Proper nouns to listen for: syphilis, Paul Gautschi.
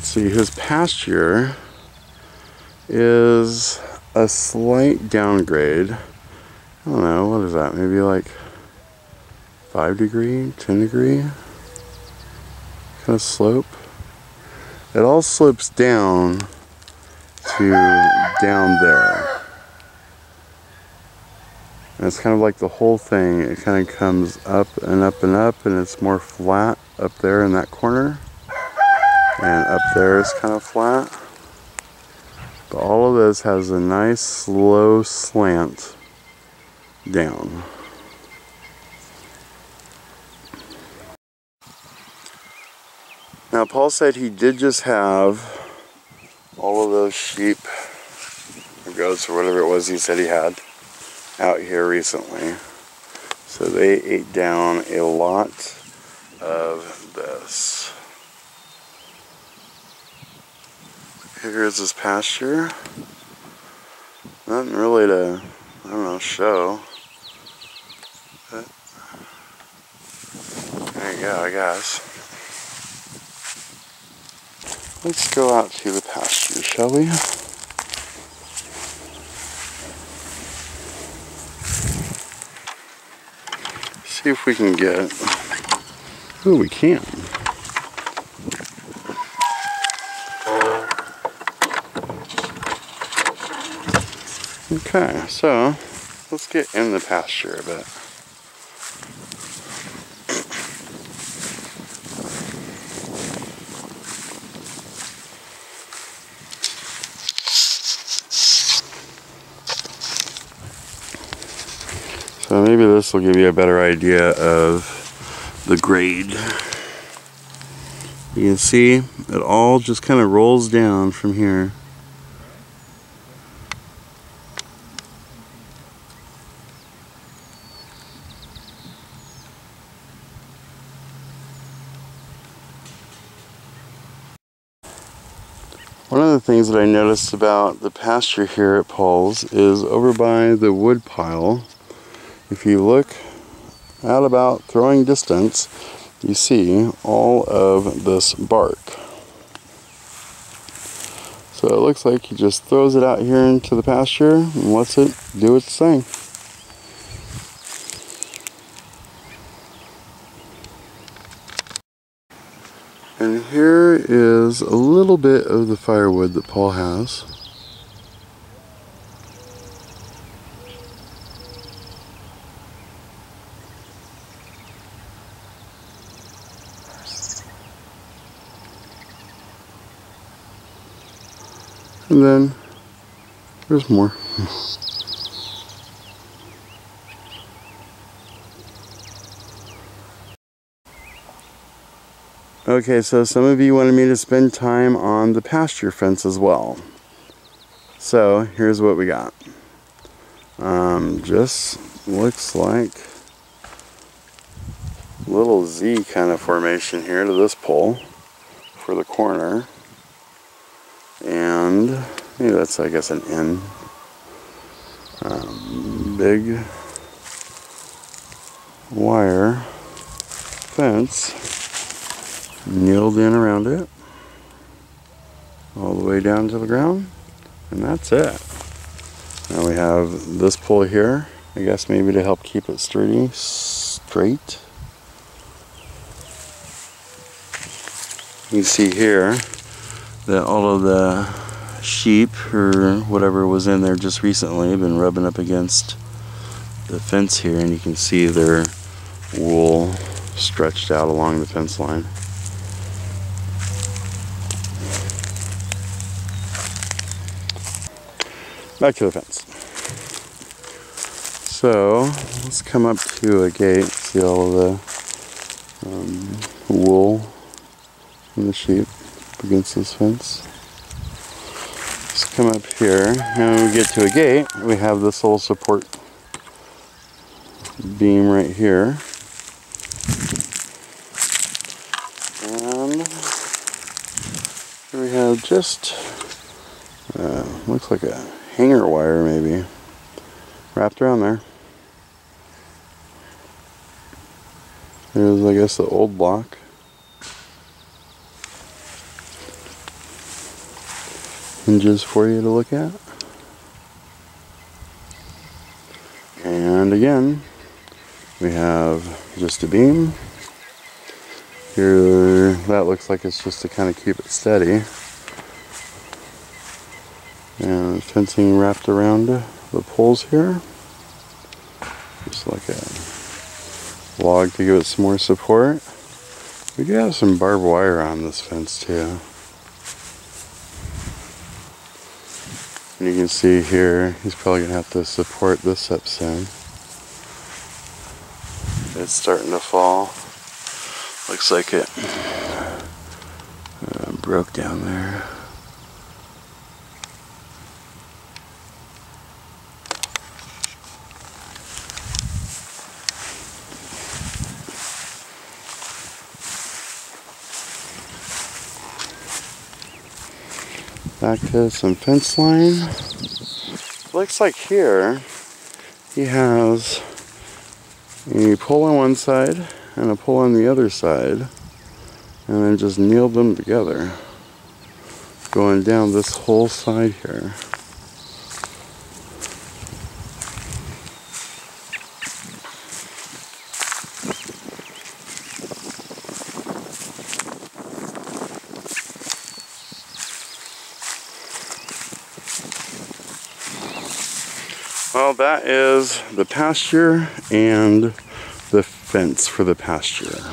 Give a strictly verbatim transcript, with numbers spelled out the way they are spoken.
let's see, his pasture is a slight downgrade. I don't know, what is that, maybe like five degree, ten degree kind of slope. It all slopes down to down there. And it's kind of like the whole thing, it kind of comes up and up and up, and it's more flat up there in that corner. And up there is kind of flat. But all of this has a nice slow slant down. Now Paul said he did just have all of those sheep or goats or whatever it was he said he had out here recently. So they ate down a lot of this. Here's his pasture. Nothing really to, I don't know, show. But there you go, I guess. Let's go out to the pasture, shall we? See if we can get... Oh, we can. Okay, so let's get in the pasture a bit. So maybe this will give you a better idea of the grade. You can see it all just kind of rolls down from here. One of the things that I noticed about the pasture here at Paul's is over by the wood pile. If you look at about throwing distance, you see all of this bark. So it looks like he just throws it out here into the pasture and lets it do its thing. And here is a little bit of the firewood that Paul has. And then there's more. Okay, so some of you wanted me to spend time on the pasture fence as well. So here's what we got. Um, just looks like little Z kind of formation here to this pole for the corner. And maybe that's, I guess, an N. Um, big wire fence nailed in around it all the way down to the ground, and that's it. Now we have this pole here, I guess maybe to help keep it sturdy, straight. You can see here that all of the sheep or whatever was in there just recently have been rubbing up against the fence here, and you can see their wool stretched out along the fence line. Back to the fence. So let's come up to a gate, see all of the um, wool from the sheep against this fence. Let's come up here, and when we get to a gate, we have this little support beam right here. And here we have just, uh, looks like a hanger wire maybe, wrapped around there. There's, I guess, the old block. hinges for you to look at. And again, we have just a beam. Here, that looks like it's just to kind of keep it steady. And fencing wrapped around the poles here. Just like a log to give it some more support. We do have some barbed wire on this fence too. And you can see here, he's probably going to have to support this up soon. It's starting to fall. Looks like it uh, broke down there. Back to some fence line. Looks like here he has a pole on one side and a pole on the other side, and then just nailed them together going down this whole side here. Well, that is the pasture and the fence for the pasture.